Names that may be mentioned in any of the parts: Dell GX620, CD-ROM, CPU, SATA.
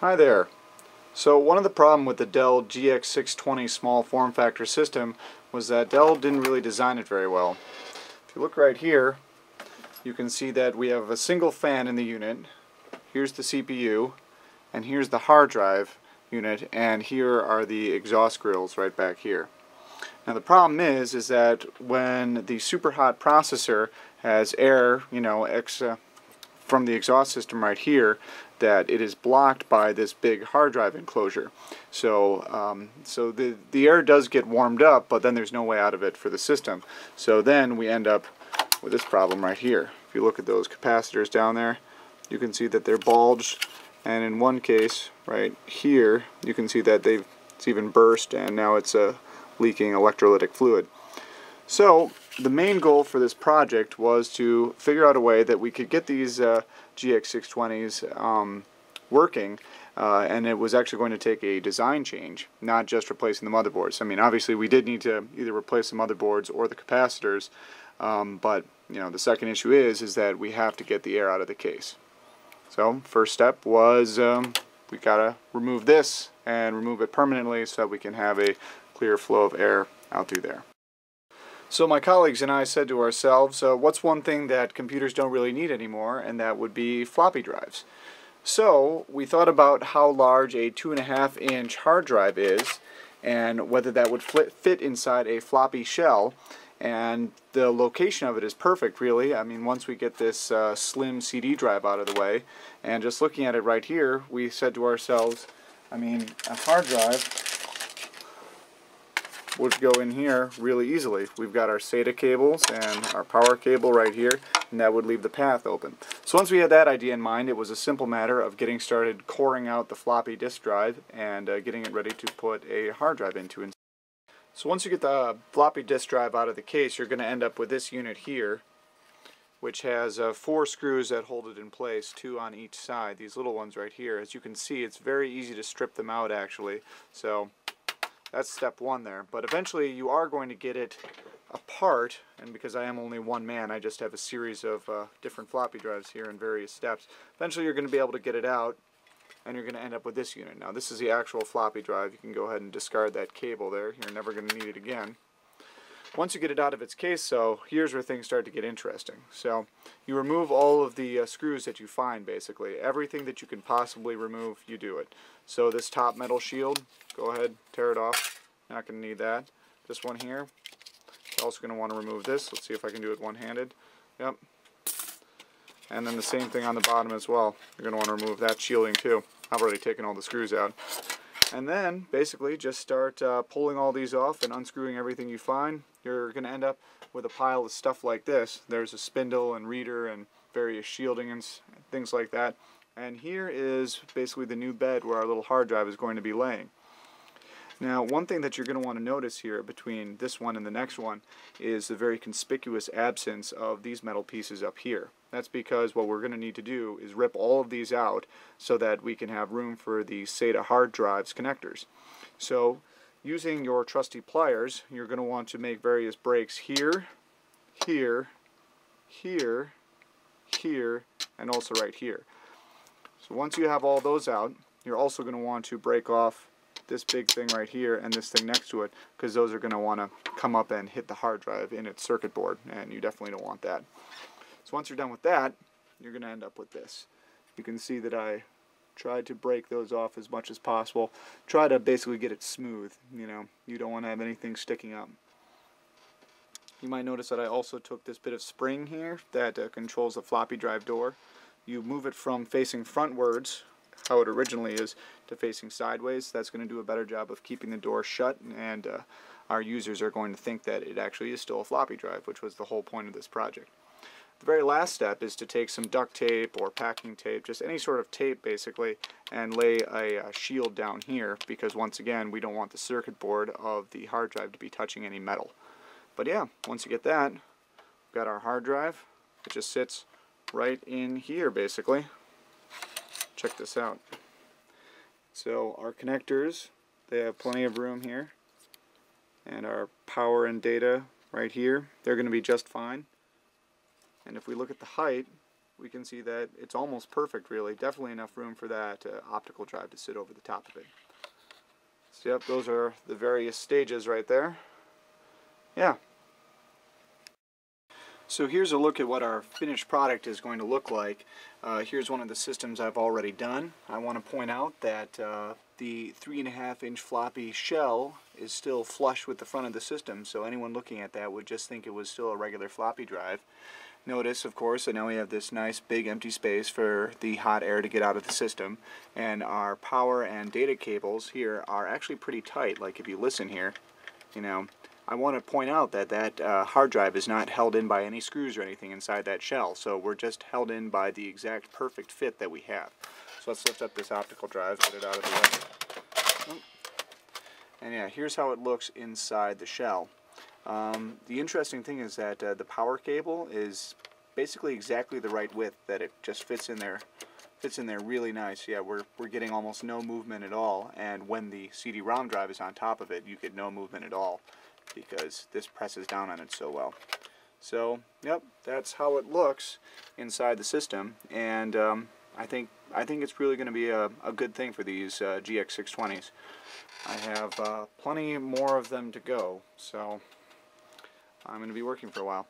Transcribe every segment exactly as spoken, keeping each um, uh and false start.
Hi there. So one of the problems with the Dell G X six twenty small form factor system was that Dell didn't really design it very well. If you look right here, you can see that we have a single fan in the unit. Here's the C P U, and here's the hard drive unit, and here are the exhaust grills right back here. Now the problem is, is that when the super hot processor has air, you know, ex uh, from the exhaust system right here, that it is blocked by this big hard drive enclosure. So um, so the, the air does get warmed up, but then there's no way out of it for the system. So then we end up with this problem right here. If you look at those capacitors down there, you can see that they're bulged, and in one case right here, you can see that they've it's even burst, and now it's a leaking electrolytic fluid. So the main goal for this project was to figure out a way that we could get these uh, G X six twenties um, working, uh, and it was actually going to take a design change, not just replacing the motherboards. I mean, obviously we did need to either replace the motherboards or the capacitors, um, but you know, the second issue is is that we have to get the air out of the case. So first step was um, we gotta remove this and remove it permanently so that we can have a clear flow of air out through there. So my colleagues and I said to ourselves, uh, what's one thing that computers don't really need anymore, and that would be floppy drives. So we thought about how large a two and a half inch hard drive is and whether that would fit inside a floppy shell, and the location of it is perfect really. I mean, once we get this uh, slim C D drive out of the way, and just looking at it right here, we said to ourselves, I mean, a hard drive would go in here really easily. We've got our SATA cables and our power cable right here, and that would leave the path open. So once we had that idea in mind, it was a simple matter of getting started coring out the floppy disk drive and uh, getting it ready to put a hard drive into. So once you get the floppy disk drive out of the case, you're going to end up with this unit here, which has uh, four screws that hold it in place, two on each side, these little ones right here. As you can see, it's very easy to strip them out actually. So that's step one there, but eventually you are going to get it apart, and because I am only one man, I just have a series of uh, different floppy drives here in various steps. Eventually you're going to be able to get it out, and you're going to end up with this unit. Now this is the actual floppy drive. You can go ahead and discard that cable there. You're never going to need it again. Once you get it out of its case, so here's where things start to get interesting. So you remove all of the uh, screws that you find basically. Everything that you can possibly remove, you do it. So this top metal shield, go ahead, tear it off. Not going to need that. This one here, also going to want to remove this. Let's see if I can do it one-handed. Yep. And then the same thing on the bottom as well. You're going to want to remove that shielding too. I've already taken all the screws out. And then basically just start uh, pulling all these off and unscrewing everything you find. You're going to end up with a pile of stuff like this. There's a spindle and reader and various shielding and things like that. And here is basically the new bed where our little hard drive is going to be laying. Now, one thing that you're going to want to notice here between this one and the next one is the very conspicuous absence of these metal pieces up here. That's because what we're going to need to do is rip all of these out so that we can have room for the SATA hard drive's connectors. So using your trusty pliers, you're going to want to make various breaks here, here, here, here, and also right here. So once you have all those out, you're also going to want to break off this big thing right here and this thing next to it, because those are going to want to come up and hit the hard drive in its circuit board, and you definitely don't want that. So once you're done with that, you're going to end up with this. You can see that I tried to break those off as much as possible. Try to basically get it smooth, you know. You don't want to have anything sticking up. You might notice that I also took this bit of spring here that uh, controls the floppy drive door. You move it from facing frontwards, how it originally is, to facing sideways. That's going to do a better job of keeping the door shut, and uh, our users are going to think that it actually is still a floppy drive, which was the whole point of this project. The very last step is to take some duct tape or packing tape, just any sort of tape basically, and lay a, a shield down here, because once again we don't want the circuit board of the hard drive to be touching any metal. But yeah, once you get that, we've got our hard drive. It just sits right in here basically. Check this out. So our connectors, they have plenty of room here, and our power and data right here, they're going to be just fine. And if we look at the height, we can see that it's almost perfect, really. Definitely enough room for that uh, optical drive to sit over the top of it. So yep, those are the various stages right there. Yeah. So here's a look at what our finished product is going to look like. Uh, here's one of the systems I've already done. I want to point out that uh, the three and a half inch floppy shell is still flush with the front of the system, so anyone looking at that would just think it was still a regular floppy drive. Notice, of course, that now we have this nice big empty space for the hot air to get out of the system, and our power and data cables here are actually pretty tight. Like if you listen here, you know, I want to point out that that uh, hard drive is not held in by any screws or anything inside that shell, so we're just held in by the exact perfect fit that we have. So let's lift up this optical drive, get it out of the way. And yeah, here's how it looks inside the shell. Um, the interesting thing is that uh, the power cable is basically exactly the right width, that it just fits in there, fits in there really nice. Yeah, we're, we're getting almost no movement at all, and when the C D ROM drive is on top of it, you get no movement at all, because this presses down on it so well. So, yep, that's how it looks inside the system, and um, I think I think it's really going to be a, a good thing for these uh, G X six twenties. I have uh, plenty more of them to go, so I'm going to be working for a while.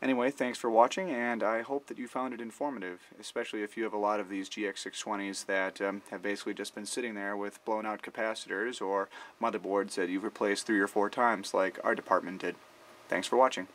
Anyway, thanks for watching, and I hope that you found it informative, especially if you have a lot of these G X six twenties that um, have basically just been sitting there with blown out capacitors or motherboards that you've replaced three or four times like our department did. Thanks for watching.